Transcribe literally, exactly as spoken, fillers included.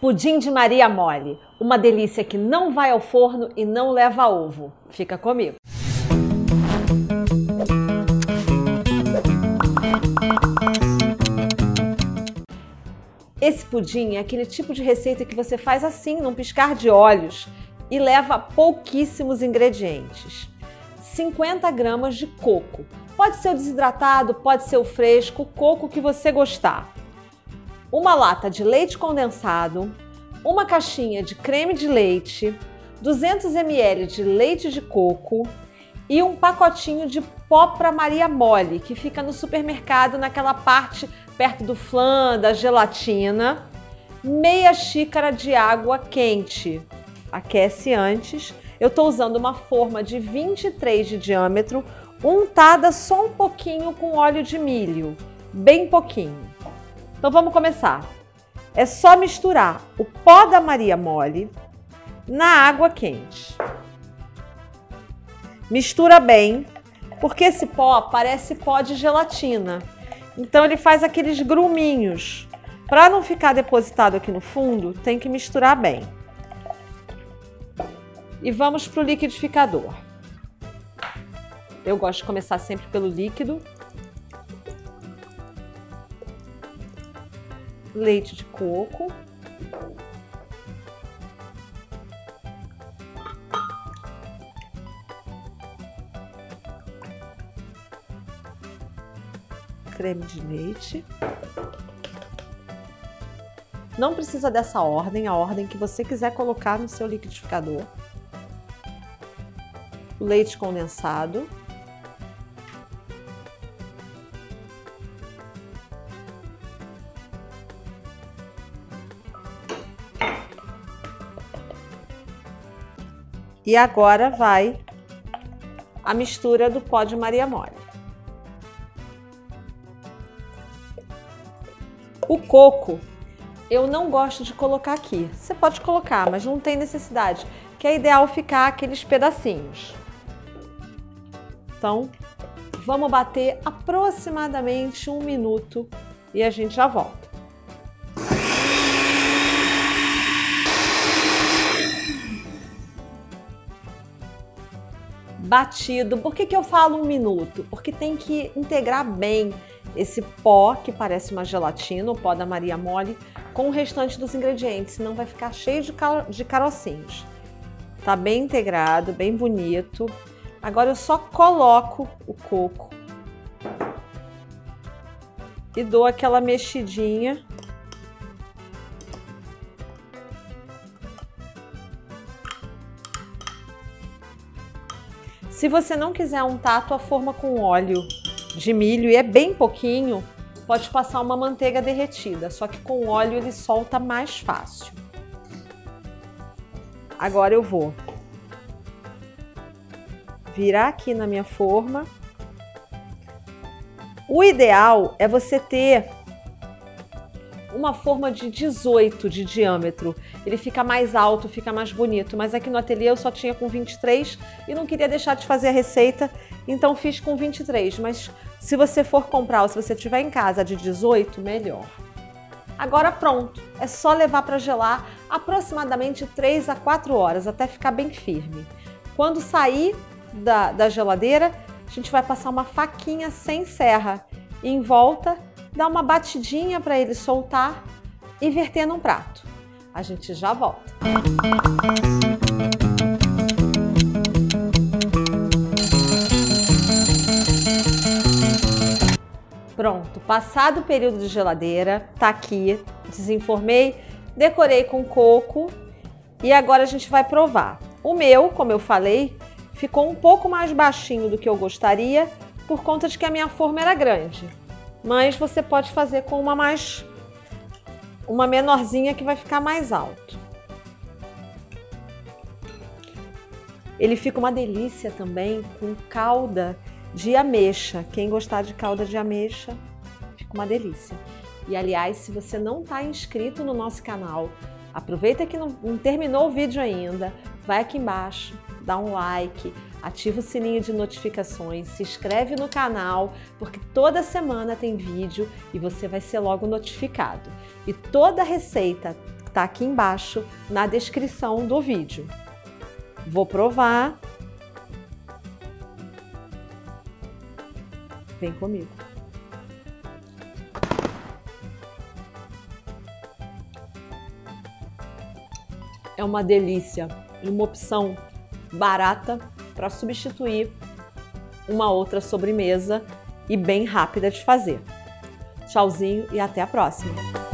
Pudim de Maria Mole, uma delícia que não vai ao forno e não leva ovo. Fica comigo! Esse pudim é aquele tipo de receita que você faz assim, num piscar de olhos, e leva pouquíssimos ingredientes. cinquenta gramas de coco. Pode ser o desidratado, pode ser o fresco, o coco que você gostar. Uma lata de leite condensado, uma caixinha de creme de leite, duzentos mililitros de leite de coco e um pacotinho de pó para Maria Mole, que fica no supermercado naquela parte perto do flan, da gelatina. Meia xícara de água quente. Aquece antes. Eu estou usando uma forma de vinte e três de diâmetro, untada só um pouquinho com óleo de milho, bem pouquinho. Então vamos começar. É só misturar o pó da Maria Mole na água quente. Mistura bem, porque esse pó parece pó de gelatina. Então ele faz aqueles gruminhos. Para não ficar depositado aqui no fundo, tem que misturar bem. E vamos para o liquidificador. Eu gosto de começar sempre pelo líquido. Leite de coco, creme de leite. Não precisa dessa ordem, a ordem que você quiser colocar no seu liquidificador. Leite condensado. E agora vai a mistura do pó de Maria Mole. O coco eu não gosto de colocar aqui. Você pode colocar, mas não tem necessidade, que é ideal ficar aqueles pedacinhos. Então, vamos bater aproximadamente um minuto e a gente já volta. Batido. Por que que eu falo um minuto? Porque tem que integrar bem esse pó, que parece uma gelatina, o pó da Maria Mole, com o restante dos ingredientes, senão vai ficar cheio de, caro... de carocinhos. Tá bem integrado, bem bonito. Agora eu só coloco o coco e dou aquela mexidinha. Se você não quiser untar a tua forma com óleo de milho, e é bem pouquinho, pode passar uma manteiga derretida, só que com óleo ele solta mais fácil. Agora eu vou virar aqui na minha forma. O ideal é você ter uma forma de dezoito de diâmetro, ele fica mais alto, fica mais bonito, mas aqui no ateliê eu só tinha com vinte e três e não queria deixar de fazer a receita, então fiz com vinte e três, mas se você for comprar ou se você tiver em casa de dezoito, melhor. Agora pronto, é só levar para gelar aproximadamente três a quatro horas, até ficar bem firme. Quando sair da, da geladeira, a gente vai passar uma faquinha sem serra e em volta dá uma batidinha para ele soltar e verter num prato. A gente já volta. Pronto, passado o período de geladeira, tá aqui, desenformei, decorei com coco e agora a gente vai provar. O meu, como eu falei, ficou um pouco mais baixinho do que eu gostaria por conta de que a minha forma era grande. Mas você pode fazer com uma mais, uma menorzinha que vai ficar mais alto. Ele fica uma delícia também com calda de ameixa. Quem gostar de calda de ameixa, fica uma delícia. E aliás, se você não está inscrito no nosso canal, aproveita que não, não terminou o vídeo ainda, vai aqui embaixo, dá um like, ativa o sininho de notificações, se inscreve no canal, porque toda semana tem vídeo e você vai ser logo notificado. E toda receita tá aqui embaixo na descrição do vídeo. Vou provar. Vem comigo. É uma delícia e uma opção barata para substituir uma outra sobremesa e bem rápida de fazer. Tchauzinho e até a próxima!